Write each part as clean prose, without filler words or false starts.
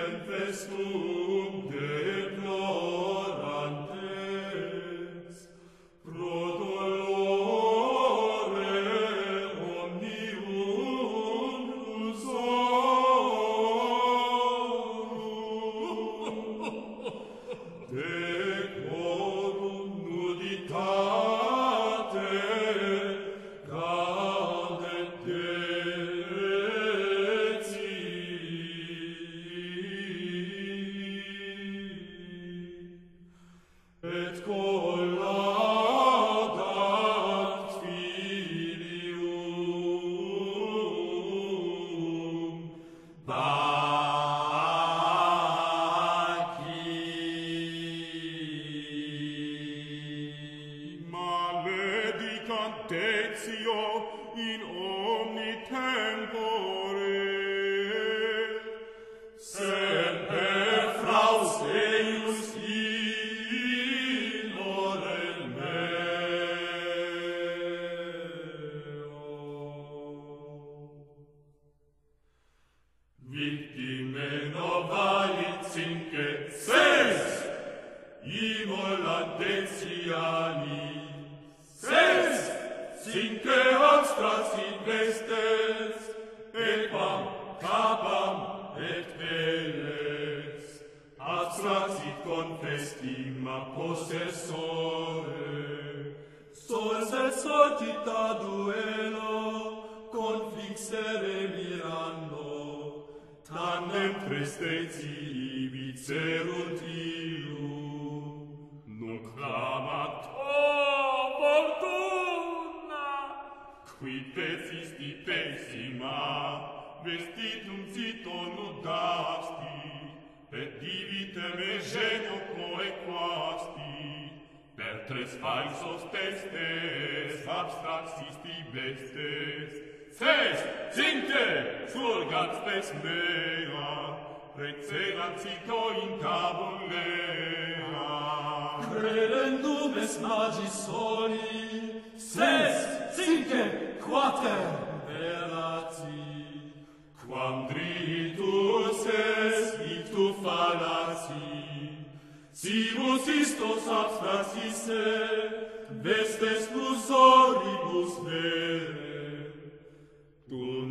Tu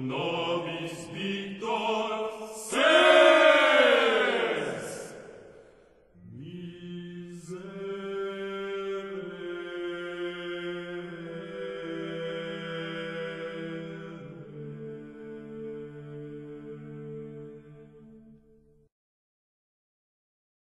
nobis